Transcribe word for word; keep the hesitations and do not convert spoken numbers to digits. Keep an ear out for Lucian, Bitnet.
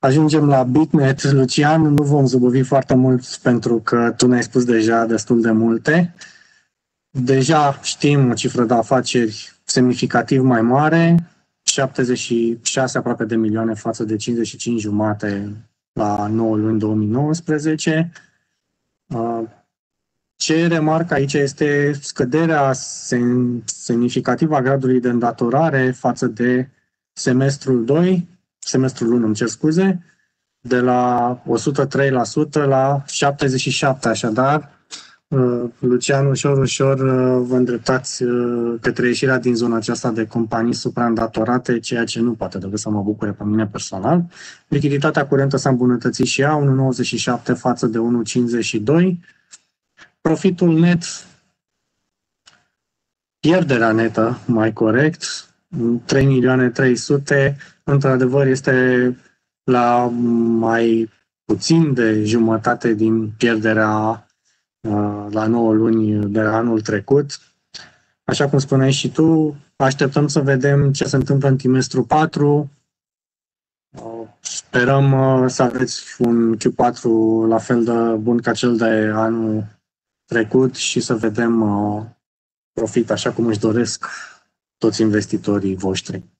Ajungem la Bitnet. Lucian, nu vom zăbovi foarte mult pentru că tu ne-ai spus deja destul de multe. Deja știm o cifră de afaceri semnificativ mai mare, șaptezeci și șase aproape de milioane față de cincizeci și cinci jumate la nouă luni două mii nouăsprezece. Ce remarc aici este scăderea semnificativă a gradului de îndatorare față de semestrul doi, semestrul unu, îmi cer scuze, de la o sută trei la sută la șaptezeci și șapte la sută, așadar, Lucian, ușor, ușor vă îndreptați către ieșirea din zona aceasta de companii supraîndatorate, ceea ce nu poate decât să mă bucure pe mine personal. Lichiditatea curentă s-a îmbunătățit și ea, unu virgulă nouăzeci și șapte față de unu virgulă cincizeci și doi. Profitul net, pierderea netă, mai corect, trei milioane trei sute, într-adevăr este la mai puțin de jumătate din pierderea la nouă luni de anul trecut. Așa cum spuneai și tu, așteptăm să vedem ce se întâmplă în trimestrul patru. Sperăm să aveți un Q patru la fel de bun ca cel de anul trecut și să vedem profit așa cum își doresc toți investitorii voștri.